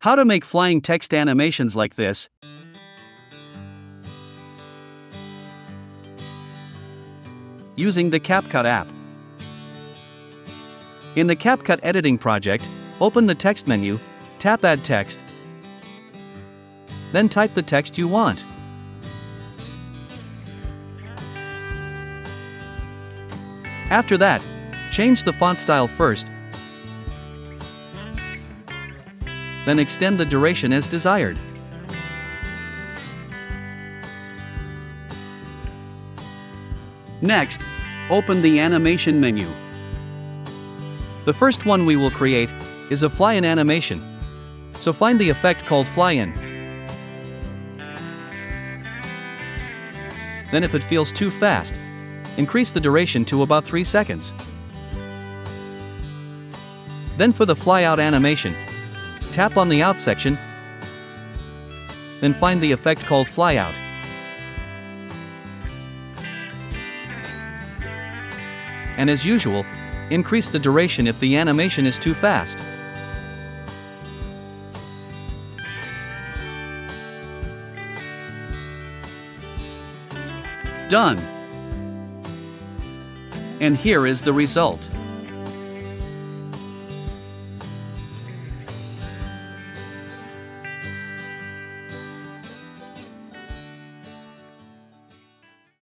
How to make flying text animations like this? Using the CapCut app. In the CapCut editing project, open the text menu, tap Add Text, then type the text you want. After that, change the font style first, then extend the duration as desired. Next, open the animation menu. The first one we will create is a fly-in animation. So find the effect called fly-in. Then if it feels too fast, increase the duration to about 3 seconds. Then for the fly-out animation, tap on the out section, then find the effect called fly out. And as usual, increase the duration if the animation is too fast. Done. And here is the result.